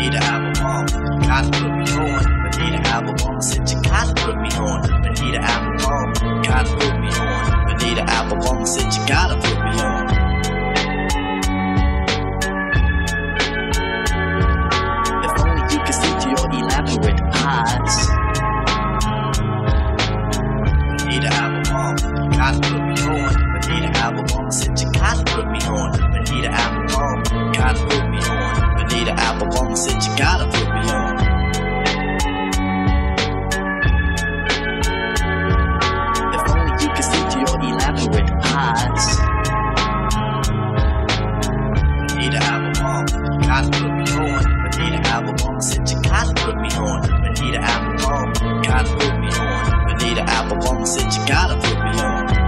Benita Applebaum. You gotta put me on, Benita Applebaum. I said you gotta put me on, Benita Applebaum. You gotta put me on, Benita Applebaum. I said you gotta put me on. If only you could see through your elaborate eyes. Benita Applebaum, you gotta put me on, Benita Applebaum. I said you gotta put me on, Benita Applebaum. You gotta put me on. Benita Applebaum, I said you gotta put me on. If only you could see through your elaborate eyes. Benita Applebaum, you gotta put me on. Benita Applebaum, I said you gotta put me on. Benita Applebaum, you gotta put me on. Benita Applebaum, I said you gotta put me on.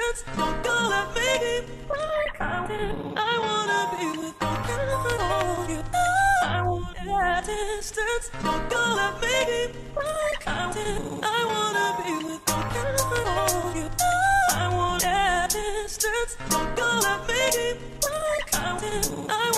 friends not gonna let me like I wanna be with you. I want that distance not gonna let me like I wanna be with you. I want that distance not gonna let me like I